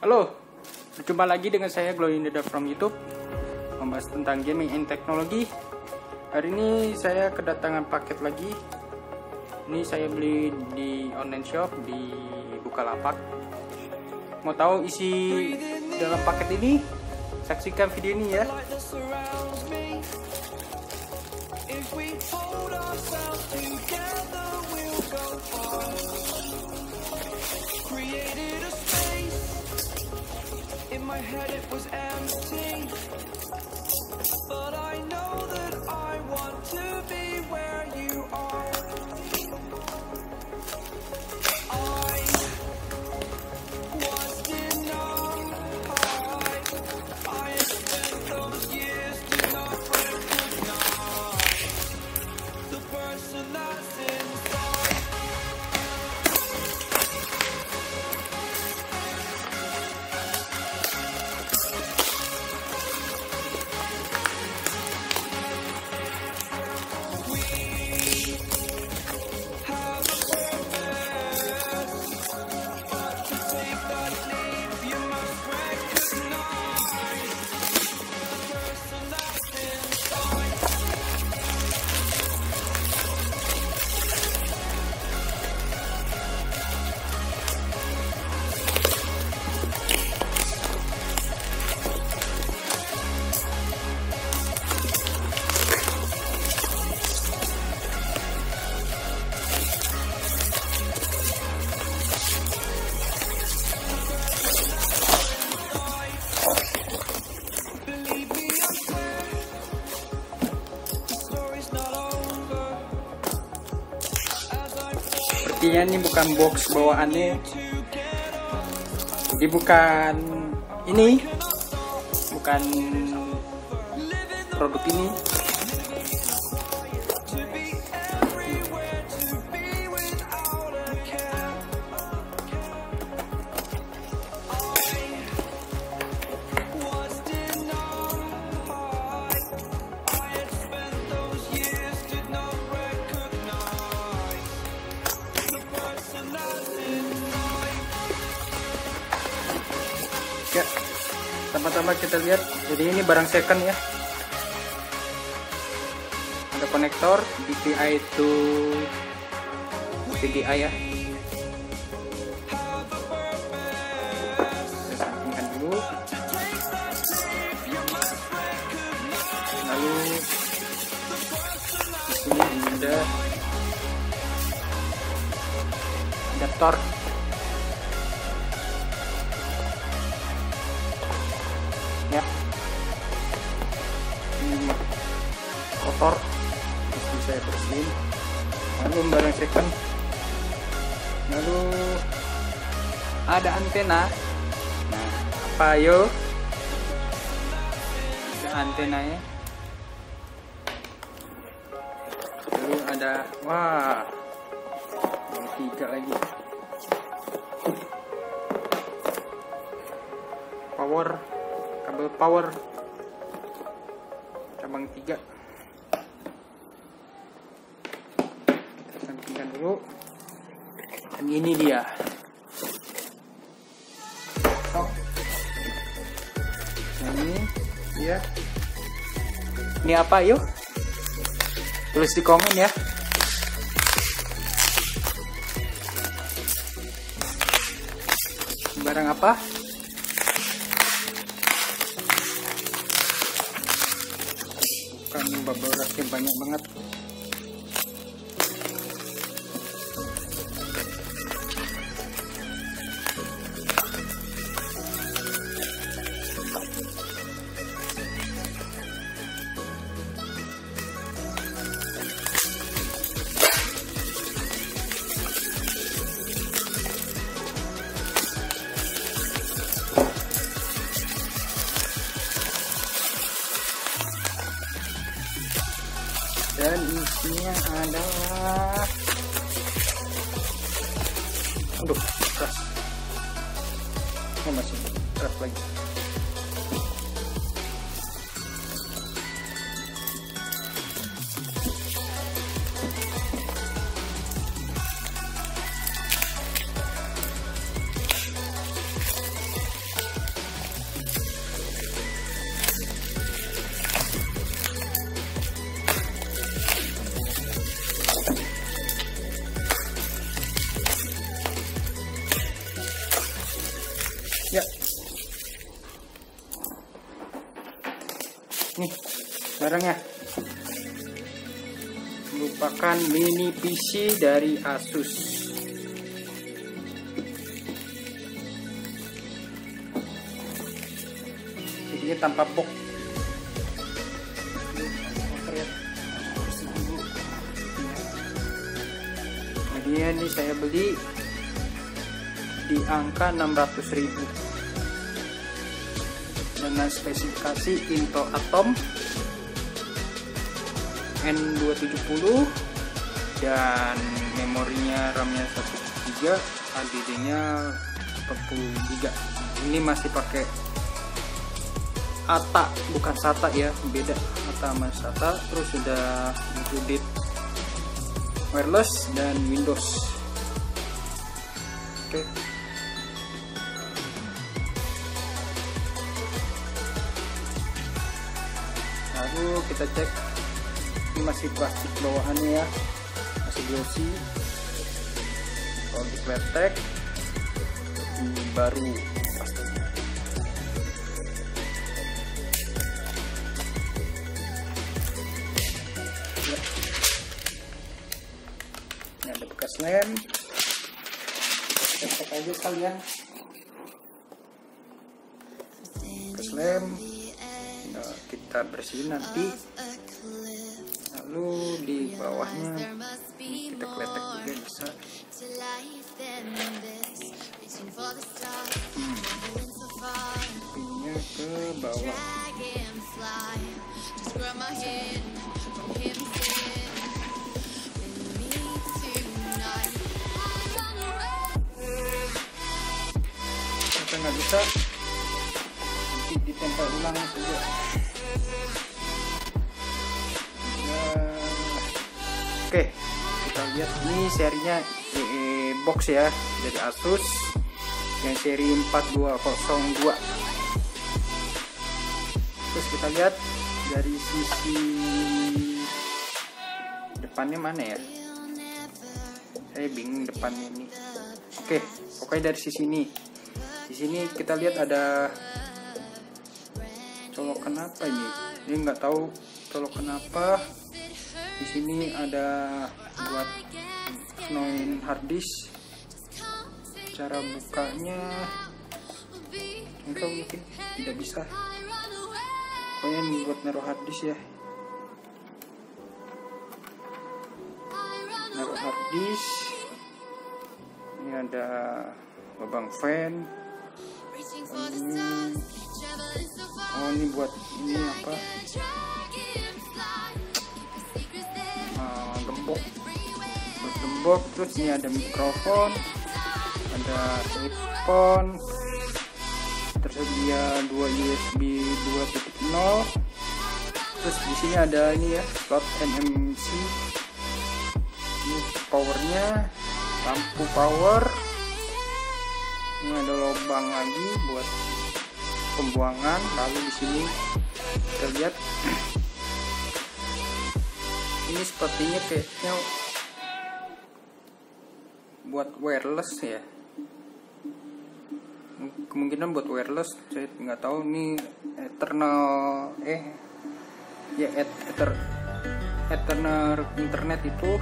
Halo, berjumpa lagi dengan saya Glowin the Dark from YouTube, membahas tentang gaming and teknologi. Hari ini saya kedatangan paket lagi. Ini saya beli di online shop di Bukalapak. Mau tahu isi dalam paket ini? Saksikan video ini ya. My head it was empty, but I know that I want to be where you are. I was denied. I have spent those years to not recognize the person that's inside. Sepertinya ini bukan box bawaannya, jadi bukan produk ini. Ya, sama-sama kita lihat. Jadi ini barang second ya. Ada konektor DPI to HDD ya. Kita sampingkan dulu. Lalu di sini ada adaptor. Ya, ini kotor, terus saya bersihin. Lalu barang second, lalu ada antena. Nah, apa yo? Ada antenanya. Lalu ada, wah, yang tiga lagi. Power. Kabel power cabang 3 kita sampingkan dulu, dan ini dia ini apa yuk, tulis di komen ya. Barang apa? Bukan bubble wrapnya banyak banget. Dan isinya adalah, aduh, keras. Ini masih keras lagi. barangnya merupakan mini PC dari Asus. Ini tanpa box. Jadi ini saya beli di angka 600.000 dengan spesifikasi Intel Atom N270 dan memorinya RAM-nya 1 GB, HDD-nya 40 GB. Ini masih pakai ATA, bukan SATA ya, beda ATA sama SATA. Terus sudah included wireless dan Windows. Oke. Lalu kita cek, ini masih plastik bawahannya ya, masih glossy. Kalau dikletek ini baru plastiknya. Ini ada bekas lem, cek aja kalian. Bekas lem, nah, kita bersihin nanti. Lalu di bawahnya kita kletek juga bisa. Pinnya ke bawah. Kita nggak bisa, nanti ditempel ulang juga. Oke, kita lihat ini serinya eeeBox ya dari Asus yang seri 4202. Terus kita lihat dari sisi depannya mana ya? Saya bingung depannya ini. Oke, pokoknya dari sisi ini. Di sini kita lihat ada colokan apa ini? Ini nggak tahu colokan apa. Di sini ada buat noin harddisk, cara bukanya enggak mungkin, tidak bisa. Pokoknya ini buat naruh harddisk ya, naruh harddisk. Ini ada lubang fan. Oh ini buat ini apa? Gembok. Terus ini ada mikrofon, ada telepon, tersedia 2 USB 2.0. terus di sini ada ini ya, slot MMC. Ini powernya, lampu power. Ini ada lubang lagi buat pembuangan. Lalu di sini kita lihat ini sepertinya kayaknya buat wireless ya, kemungkinan buat wireless. Saya nggak tahu nih. Ethernet internet itu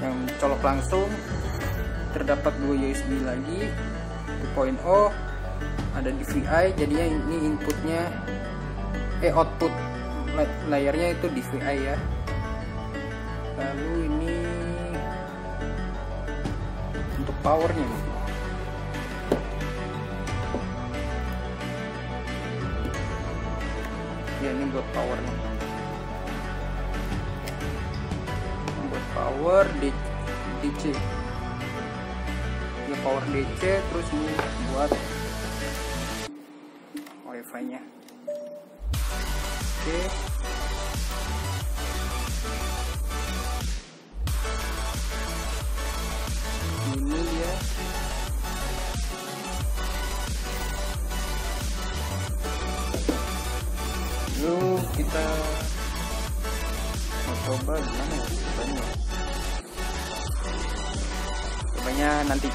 yang colok langsung. Terdapat 2 USB lagi 2.0, ada DPI. Jadinya ini inputnya output layarnya itu DPI ya. Lalu ini untuk powernya nih. Ya ini buat powernya, buat power DC ya, power DC. Terus ini buat wifi nya oke. Ini ya, lalu kita mau coba gimana ya cobanya? Cobanya nanti.